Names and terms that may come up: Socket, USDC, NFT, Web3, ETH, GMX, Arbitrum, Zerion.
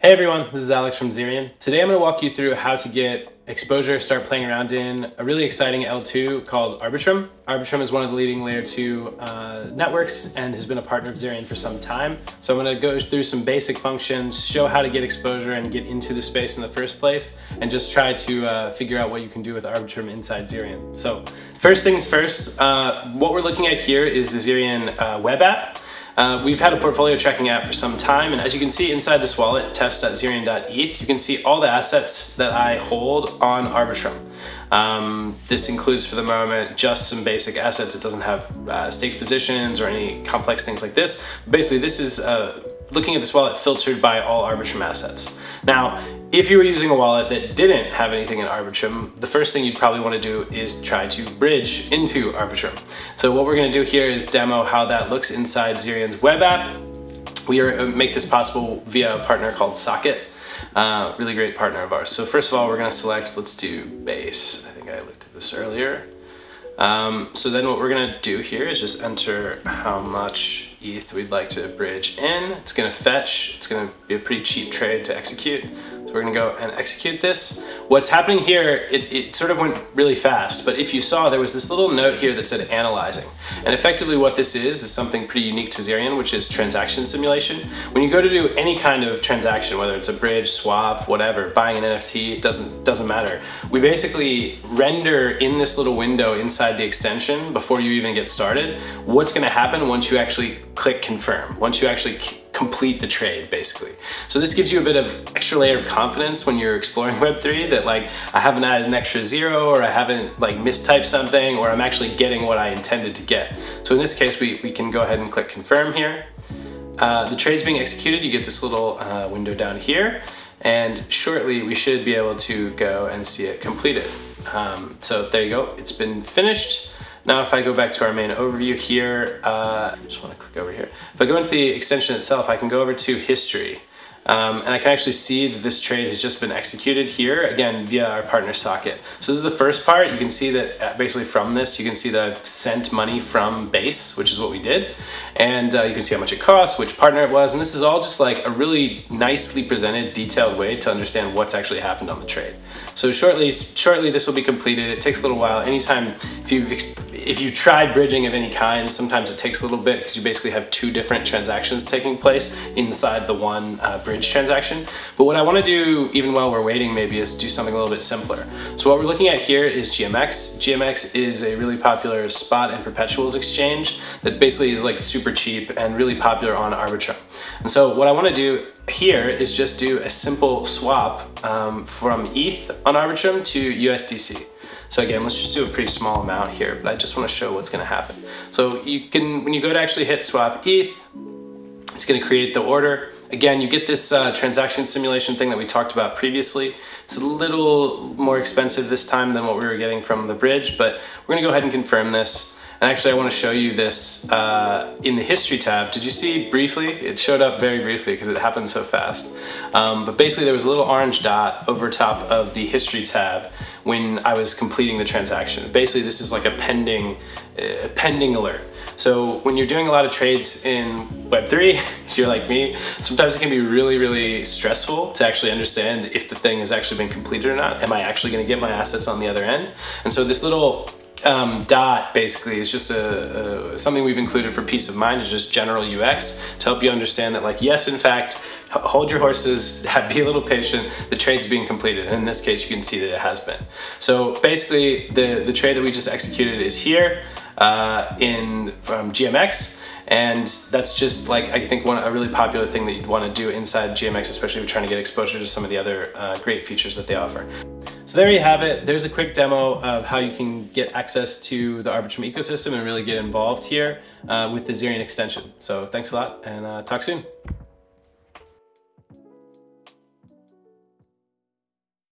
Hey everyone, this is Alex from Zerion. Today I'm going to walk you through how to get exposure, start playing around in a really exciting L2 called Arbitrum. Arbitrum is one of the leading layer 2 networks and has been a partner of Zerion for some time. So I'm going to go through some basic functions, show how to get exposure and get into the space in the first place, and just try to figure out what you can do with Arbitrum inside Zerion. So first things first, what we're looking at here is the Zerion web app. We've had a portfolio tracking app for some time, and as you can see inside this wallet, test.zerion.eth, you can see all the assets that I hold on Arbitrum. This includes for the moment just some basic assets. It doesn't have staked positions or any complex things like this. Basically, this is looking at this wallet filtered by all Arbitrum assets. Now, if you were using a wallet that didn't have anything in Arbitrum, the first thing you'd probably want to do is try to bridge into Arbitrum. So what we're going to do here is demo how that looks inside Zerion's web app. We make this possible via a partner called Socket, really great partner of ours. So first of all, we're going to select, let's do base. I think I looked at this earlier. So then what we're going to do here is just enter how much ETH we'd like to bridge in. It's going to fetch. It's going to be a pretty cheap trade to execute. So we're going to go and execute this. What's happening here, it sort of went really fast, but if you saw, there was this little note here that said analyzing. And effectively what this is something pretty unique to Zerion, which is transaction simulation. When you go to do any kind of transaction, whether it's a bridge, swap, whatever, buying an NFT, it doesn't matter. We basically render in this little window inside the extension before you even get started what's going to happen once you actually click confirm, once you actually complete the trade, basically. So this gives you a bit of extra layer of confidence when you're exploring Web3 that, like, I haven't added an extra zero, or I haven't like mistyped something, or I'm actually getting what I intended to get. So in this case, we can go ahead and click confirm here. The trade's being executed. You get this little window down here, and shortly we should be able to go and see it completed. So there you go, it's been finished. Now if I go back to our main overview here, I just want to click over here. If I go into the extension itself, I can go over to history. And I can actually see that this trade has just been executed here, again, via our partner Socket. So this is the first part. You can see that basically from this, you can see that I've sent money from base, which is what we did. And you can see how much it costs, which partner it was. And this is all just like a really nicely presented, detailed way to understand what's actually happened on the trade. So shortly this will be completed. It takes a little while. Anytime, if you tried bridging of any kind, sometimes it takes a little bit because you basically have two different transactions taking place inside the one bridge transaction. But what I want to do, even while we're waiting, maybe is do something a little bit simpler. So what we're looking at here is GMX. GMX is a really popular spot and perpetuals exchange that basically is like super cheap and really popular on Arbitrum. And so what I want to do here is just do a simple swap from ETH on Arbitrum to USDC. So again, let's just do a pretty small amount here, but I just want to show what's going to happen. So you can, when you go to actually hit swap ETH, it's going to create the order. Again, you get this transaction simulation thing that we talked about previously. It's a little more expensive this time than what we were getting from the bridge, but we're gonna go ahead and confirm this. And actually, I wanna show you this in the history tab. Did you see briefly? It showed up very briefly because it happened so fast. But basically, there was a little orange dot over top of the history tab when I was completing the transaction. Basically, this is like a pending alert. So when you're doing a lot of trades in Web3, if you're like me, sometimes it can be really, really stressful to actually understand if the thing has actually been completed or not. Am I actually gonna get my assets on the other end? And so this little dot basically is just something we've included for peace of mind. It's just general UX to help you understand that, like, yes, in fact, hold your horses, be a little patient, the trade's being completed. And in this case, you can see that it has been. So basically, the trade that we just executed is here from GMX. And that's just, like, I think a really popular thing that you'd want to do inside GMX, especially if you're trying to get exposure to some of the other great features that they offer. So there you have it. There's a quick demo of how you can get access to the Arbitrum ecosystem and really get involved here with the Zerion extension. So thanks a lot, and talk soon.